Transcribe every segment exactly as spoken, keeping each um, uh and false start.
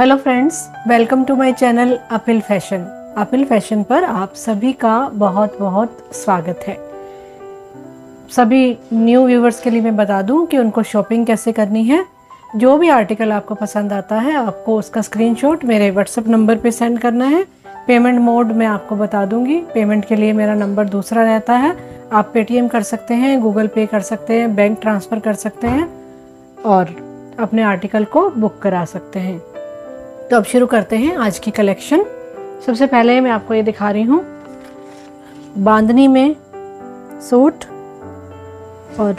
Hello friends, welcome to my channel अपिल fashion. अपिल fashion पर आप सभी का बहुत बहुत स्वागत है। सभी न्यू व्यूवर्स के लिए मैं बता दूं कि उनको शॉपिंग कैसे करनी है। जो भी आर्टिकल आपको पसंद आता है, आपको उसका स्क्रीनशॉट मेरे व्हाट्सएप नंबर पे सेंड करना है। पेमेंट मोड मैं आपको बता दूंगी। पेमेंट के लिए मेरा नंबर दूसरा रहता है। आप पेटीएम कर सकते हैं, गूगल पे कर सकते हैं, बैंक ट्रांसफ़र कर सकते हैं और अपने आर्टिकल को बुक करा सकते हैं। तो अब शुरू करते हैं आज की कलेक्शन। सबसे पहले मैं आपको ये दिखा रही हूँ बांधनी में सूट, और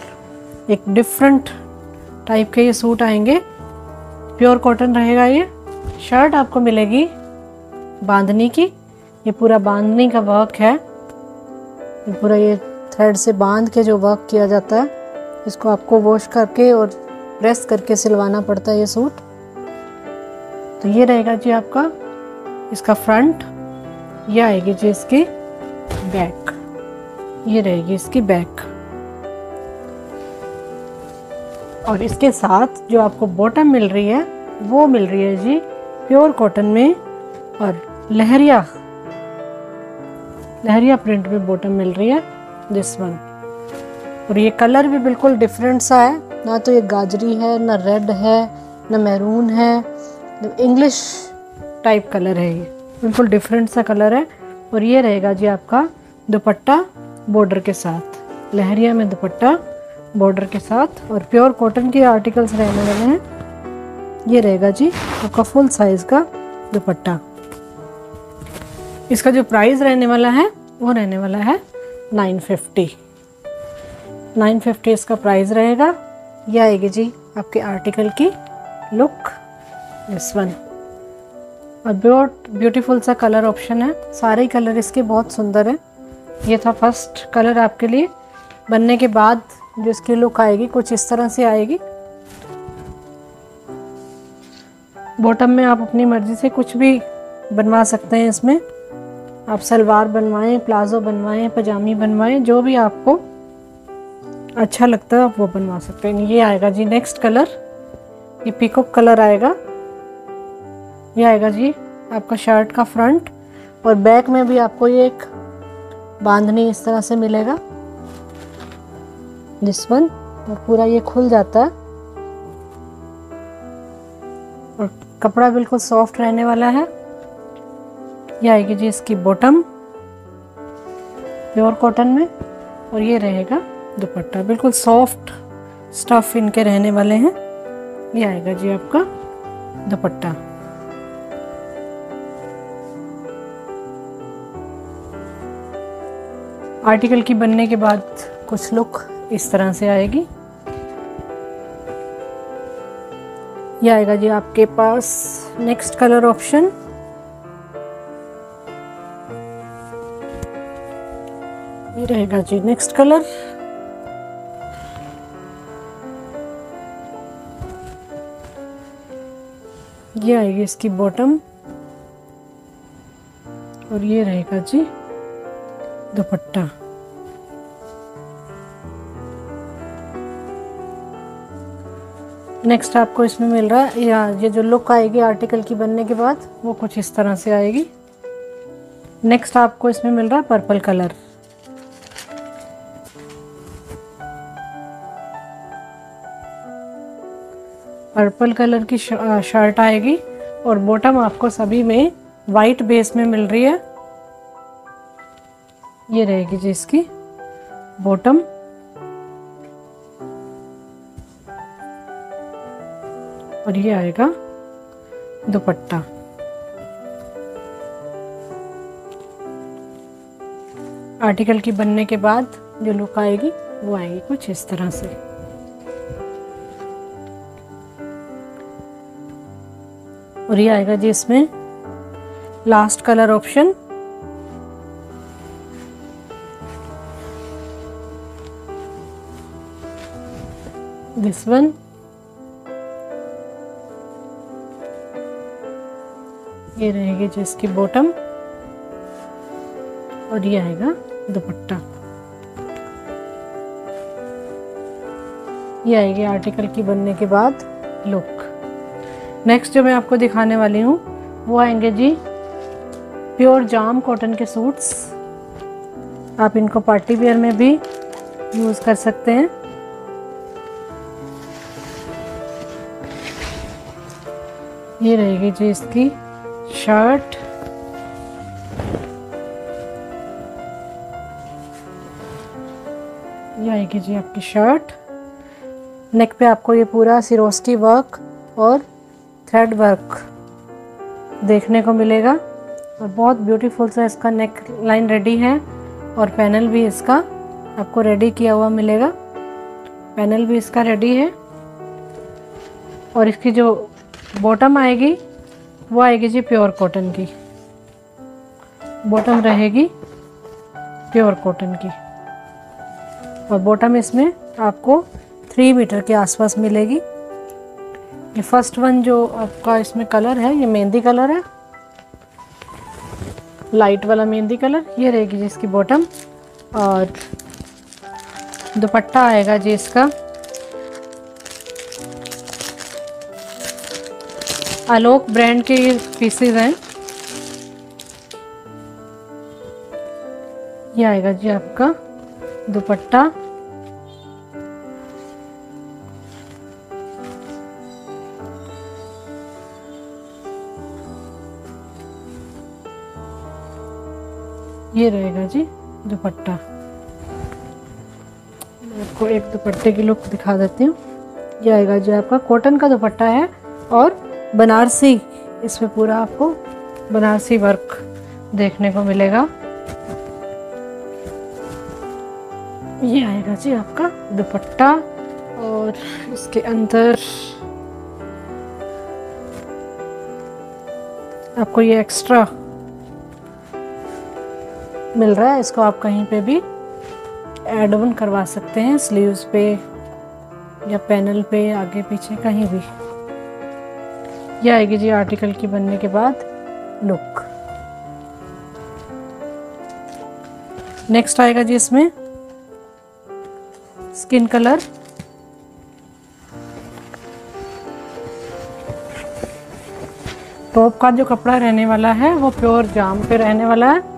एक डिफरेंट टाइप के ये सूट आएंगे। प्योर कॉटन रहेगा ये। शर्ट आपको मिलेगी बांधनी की। ये पूरा बांधनी का वर्क है। ये पूरा ये थ्रेड से बांध के जो वर्क किया जाता है, इसको आपको वॉश करके और प्रेस करके सिलवाना पड़ता है ये सूट। तो ये रहेगा जी आपका इसका फ्रंट। ये आएगी जी इसकी बैक। ये रहेगी इसकी बैक। और इसके साथ जो आपको बॉटम मिल रही है, वो मिल रही है जी प्योर कॉटन में और लहरिया लहरिया प्रिंट में बॉटम मिल रही है दिस वन। और ये कलर भी बिल्कुल डिफरेंट सा है, ना तो ये गाजरी है, ना रेड है, ना मैरून है, इंग्लिश टाइप कलर है। ये बिल्कुल डिफरेंट सा कलर है। और ये रहेगा जी आपका दुपट्टा बॉर्डर के साथ, लहरिया में दुपट्टा बॉर्डर के साथ। और प्योर कॉटन के आर्टिकल्स रहने वाले हैं। ये रहेगा जी आपका फुल साइज़ का दुपट्टा। इसका जो प्राइस रहने वाला है वो रहने वाला है नाइन फिफ्टी। नाइन फिफ्टी इसका प्राइस रहेगा। यह आएगी जी आपके आर्टिकल की लुक दिस वन। और बहुत ब्यूटीफुल सा कलर ऑप्शन है। सारे कलर इसके बहुत सुंदर हैं। ये था फर्स्ट कलर आपके लिए। बनने के बाद जो इसकी लुक आएगी कुछ इस तरह से आएगी। बॉटम में आप अपनी मर्जी से कुछ भी बनवा सकते हैं। इसमें आप सलवार बनवाएं, प्लाजो बनवाएं, पजामी बनवाएं, जो भी आपको अच्छा लगता है आप वो बनवा सकते हैं। ये आएगा जी नेक्स्ट कलर। ये पीकॉक कलर आएगा। ये आएगा जी आपका शर्ट का फ्रंट। और बैक में भी आपको ये एक बांधनी इस तरह से मिलेगा दिस वन। और पूरा ये खुल जाता है और कपड़ा बिल्कुल सॉफ्ट रहने वाला है। ये आएगी जी इसकी बॉटम प्योर कॉटन में। और ये रहेगा दुपट्टा। बिल्कुल सॉफ्ट स्टफ इनके रहने वाले हैं। ये आएगा जी आपका दुपट्टा। आर्टिकल की बनने के बाद कुछ लुक इस तरह से आएगी। ये आएगा जी आपके पास नेक्स्ट कलर ऑप्शन। ये रहेगा जी नेक्स्ट कलर। ये आएगी इसकी बॉटम। और ये रहेगा जी दुपट्टा। नेक्स्ट आपको इसमें मिल रहा है या ये जो लुक आएगी आर्टिकल की बनने के बाद वो कुछ इस तरह से आएगी। नेक्स्ट आपको इसमें मिल रहा है पर्पल कलर। पर्पल कलर की शर्ट आएगी और बॉटम आपको सभी में वाइट बेस में मिल रही है। ये रहेगी जी इसकी बॉटम। और ये आएगा दुपट्टा। आर्टिकल की बनने के बाद जो लुक आएगी वो आएगी कुछ इस तरह से। और ये आएगा जी इसमें last colour option. This one. ये रहेगी जो इसकी बॉटम। और ये आएगा दुपट्टा। ये आएगी आर्टिकल की बनने के बाद लुक। नेक्स्ट जो मैं आपको दिखाने वाली हूँ वो आएंगे जी प्योर जाम कॉटन के सूट्स। आप इनको पार्टी वेयर में भी यूज़ कर सकते हैं। ये रहेगी जी इसकी शर्ट, ये आएगी जी आपकी शर्ट। नेक पे आपको ये पूरा सिरोस्की वर्क और थ्रेड वर्क देखने को मिलेगा और बहुत ब्यूटीफुल सा इसका नेक लाइन रेडी है और पैनल भी इसका आपको रेडी किया हुआ मिलेगा। पैनल भी इसका रेडी है और इसकी जो बॉटम आएगी वो आएगी जी प्योर कॉटन की, बॉटम रहेगी प्योर कॉटन की और बॉटम इसमें आपको थ्री मीटर के आसपास मिलेगी। ये फर्स्ट वन जो आपका इसमें कलर है ये मेहंदी कलर है, लाइट वाला मेहंदी कलर। ये रहेगी जी इसकी बॉटम और दुपट्टा आएगा जी इसका आलोक ब्रांड के ये पीसेज हैं। ये आएगा जी आपका दुपट्टा। ये रहेगा जी दुपट्टा। आपको एक दुपट्टे की लुक दिखा देती हूँ। ये आएगा जी आपका कॉटन का दुपट्टा है और बनारसी, इसमें पूरा आपको बनारसी वर्क देखने को मिलेगा। ये आएगा जी आपका दुपट्टा और इसके अंदर आपको ये एक्स्ट्रा मिल रहा है, इसको आप कहीं पे भी एड ऑन करवा सकते हैं, स्लीव्स पे या पैनल पे, आगे पीछे कहीं भी। यह आएगी जी आर्टिकल की बनने के बाद लुक। नेक्स्ट आएगा जी इसमें स्किन कलर। टॉप का जो कपड़ा रहने वाला है वो प्योर जाम पे रहने वाला है।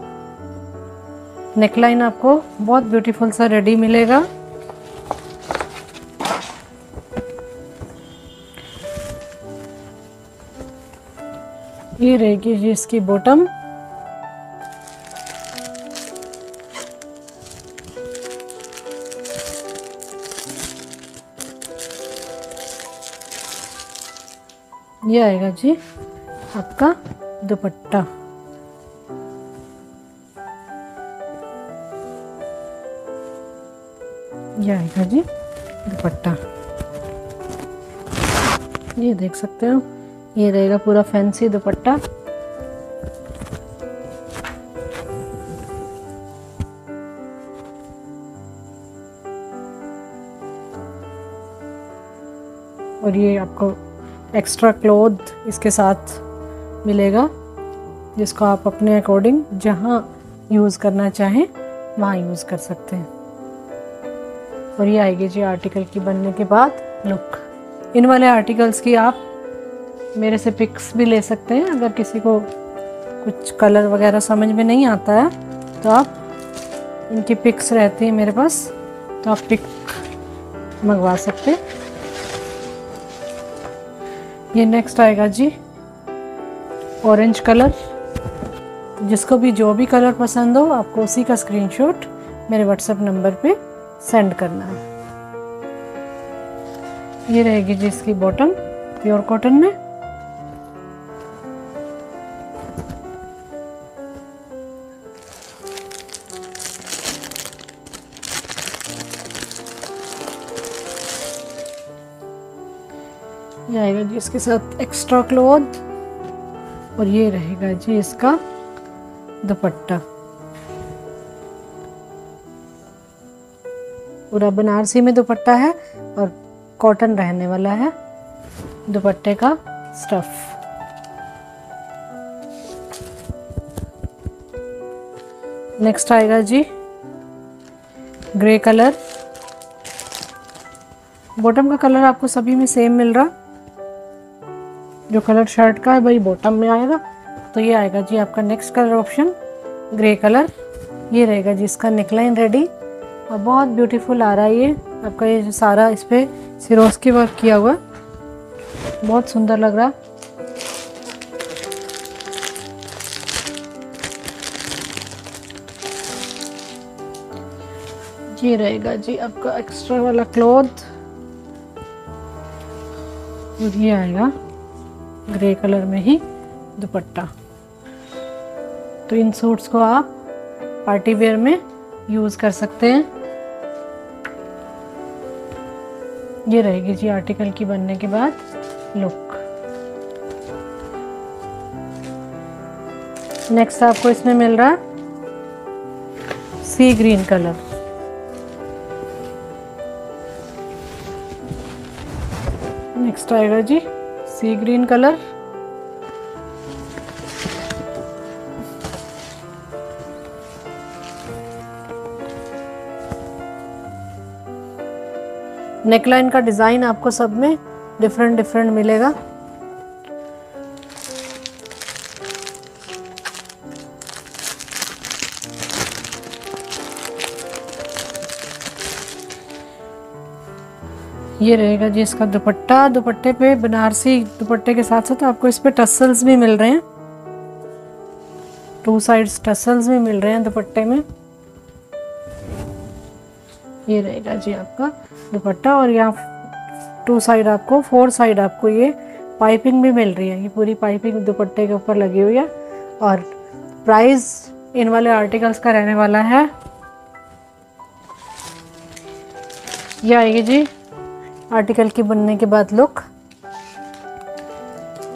नेकलाइन आपको बहुत ब्यूटीफुल सा रेडी मिलेगा। ये रहेगी जी इसकी बॉटम। ये आएगा जी आपका दुपट्टा। ये आएगा जी दुपट्टा, ये देख सकते हो। ये रहेगा पूरा फैंसी दुपट्टा। और ये आपको एक्स्ट्रा क्लॉथ इसके साथ मिलेगा जिसको आप अपने अकॉर्डिंग जहाँ यूज़ करना चाहें वहाँ यूज़ कर सकते हैं। और ये आएगी जी आर्टिकल की बनने के बाद लुक। इन वाले आर्टिकल्स की आप मेरे से पिक्स भी ले सकते हैं। अगर किसी को कुछ कलर वगैरह समझ में नहीं आता है तो आप इनकी पिक्स रहती है मेरे पास, तो आप पिक मंगवा सकते हैं। ये नेक्स्ट आएगा जी ऑरेंज कलर। जिसको भी जो भी कलर पसंद हो आपको उसी का स्क्रीनशॉट मेरे व्हाट्सएप नंबर पे सेंड करना है। ये रहेगी जी इसकी बॉटम प्योर कॉटन में। आएगा जी इसके साथ एक्स्ट्रा क्लॉथ और ये रहेगा जी इसका दुपट्टा। पूरा बनारसी में दुपट्टा है और कॉटन रहने वाला है दुपट्टे का स्टफ। नेक्स्ट आएगा जी ग्रे कलर। बॉटम का कलर आपको सभी में सेम मिल रहा। जो कलर शर्ट का है भाई बॉटम में आएगा, तो ये आएगा जी आपका next colour option grey colour. ये रहेगा जी इसका नेकलाइन रेडी और बहुत ब्यूटीफुल आ रहा है ये आपका। ये सारा इस पर सिरोस की वर्क किया हुआ बहुत सुंदर लग रहा। ये रहेगा जी आपका एक्स्ट्रा वाला क्लॉथ और ये आएगा ग्रे कलर में ही दुपट्टा। तो इन सूट्स को आप पार्टी वेयर में यूज कर सकते हैं। ये रहेगी जी आर्टिकल की बनने के बाद लुक। नेक्स्ट आपको इसमें मिल रहा सी ग्रीन कलर। नेक्स्ट आएगा जी सी ग्रीन कलर। नेकलाइन का डिज़ाइन आपको सब में डिफरेंट डिफरेंट मिलेगा। ये रहेगा जी इसका दुपट्टा। दुपट्टे पे बनारसी दुपट्टे के साथ साथ आपको इस पे टसल्स भी मिल रहे हैं, टू साइड्स टसल्स भी मिल रहे हैं दुपट्टे में। ये रहेगा जी आपका दुपट्टा और यहाँ टू साइड आपको फोर साइड आपको ये पाइपिंग भी मिल रही है। ये पूरी पाइपिंग दुपट्टे के ऊपर लगी हुई है। और प्राइस इन वाले आर्टिकल्स का रहने वाला है, ये आएगी जी आर्टिकल की बनने के बाद लुक।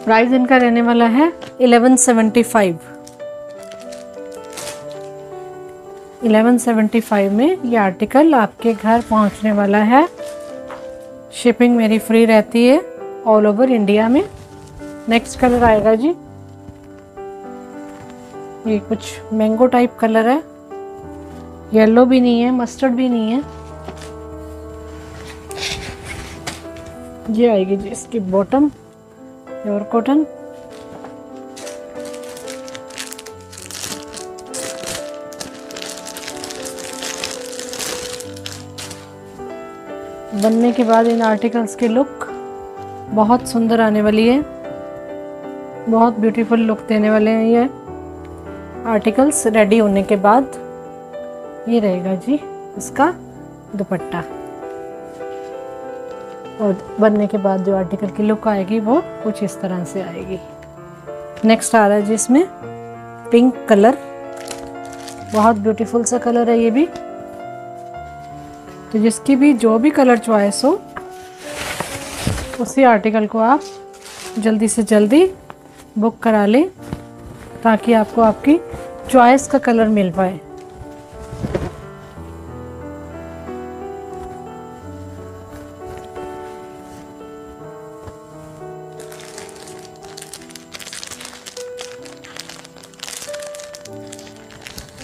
प्राइस इनका रहने वाला है ग्यारह सौ पचहत्तर। ग्यारह सौ पचहत्तर में ये आर्टिकल आपके घर पहुंचने वाला है। शिपिंग मेरी फ्री रहती है ऑल ओवर इंडिया में। नेक्स्ट कलर आएगा जी ये कुछ मैंगो टाइप कलर है, येलो भी नहीं है मस्टर्ड भी नहीं है। ये आएगी जी इसकी बॉटम प्योर कॉटन। बनने के बाद इन आर्टिकल्स की लुक बहुत सुंदर आने वाली है, बहुत ब्यूटीफुल लुक देने वाले हैं ये आर्टिकल्स रेडी होने के बाद। ये रहेगा जी इसका दुपट्टा और बनने के बाद जो आर्टिकल की लुक आएगी वो कुछ इस तरह से आएगी। नेक्स्ट आ रहा है जी इसमें पिंक कलर, बहुत ब्यूटीफुल सा कलर है ये भी। तो जिसकी भी जो भी कलर चॉइस हो उसी आर्टिकल को आप जल्दी से जल्दी बुक करा लें ताकि आपको आपकी चॉइस का कलर मिल पाए।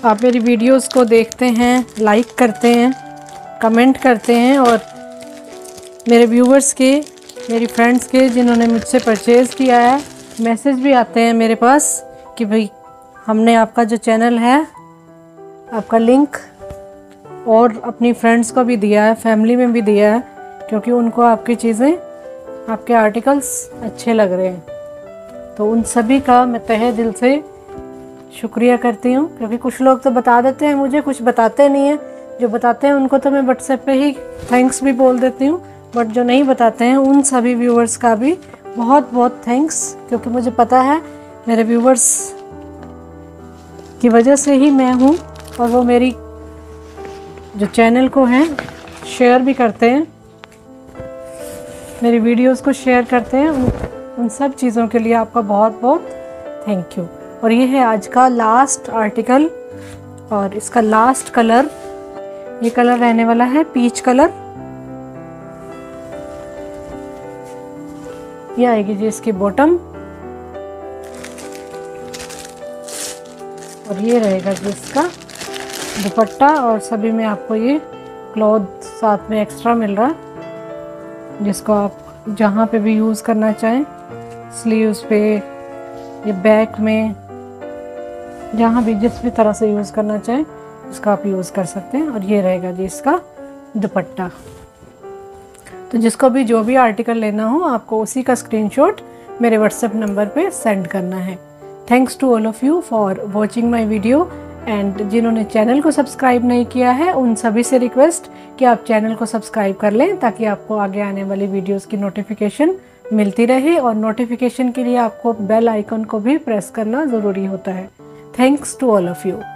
आप मेरी वीडियोस को देखते हैं, लाइक करते हैं, कमेंट करते हैं और मेरे व्यूवर्स के मेरी फ्रेंड्स के जिन्होंने मुझसे परचेज़ किया है मैसेज भी आते हैं मेरे पास कि भाई हमने आपका जो चैनल है आपका लिंक और अपनी फ्रेंड्स को भी दिया है, फैमिली में भी दिया है क्योंकि उनको आपकी चीज़ें आपके आर्टिकल्स अच्छे लग रहे हैं। तो उन सभी का मैं तहे दिल से शुक्रिया करती हूँ क्योंकि कुछ लोग तो बता देते हैं मुझे, कुछ बताते नहीं हैं। जो बताते हैं उनको तो मैं व्हाट्सएप पे ही थैंक्स भी बोल देती हूँ, बट जो नहीं बताते हैं उन सभी व्यूवर्स का भी बहुत बहुत थैंक्स क्योंकि मुझे पता है मेरे व्यूवर्स की वजह से ही मैं हूँ और वो मेरी जो चैनल को हैं शेयर भी करते हैं, मेरी वीडियोस को शेयर करते हैं। उन, उन सब चीज़ों के लिए आपका बहुत बहुत थैंक यू। और ये है आज का लास्ट आर्टिकल और इसका लास्ट कलर, ये कलर रहने वाला है पीच कलर। ये आएगी जी इसकी बॉटम और ये रहेगा जी इसका दुपट्टा और सभी में आपको ये क्लॉथ साथ में एक्स्ट्रा मिल रहा जिसको आप जहाँ पे भी यूज़ करना चाहें स्लीव्स पे या बैक में, जहाँ भी जिस भी तरह से यूज़ करना चाहें उसका आप यूज़ कर सकते हैं। और ये रहेगा जी इसका दुपट्टा। तो जिसको भी जो भी आर्टिकल लेना हो आपको उसी का स्क्रीनशॉट मेरे व्हाट्सएप नंबर पे सेंड करना है। Thanks to all of you for watching my video. And जिन्होंने चैनल को सब्सक्राइब नहीं किया है उन सभी से रिक्वेस्ट कि आप चैनल को सब्सक्राइब कर लें ताकि आपको आगे आने वाली वीडियोस की नोटिफिकेशन मिलती रहे। और नोटिफिकेशन के लिए आपको बेल आइकन को भी प्रेस करना ज़रूरी होता है। Thanks to all of you.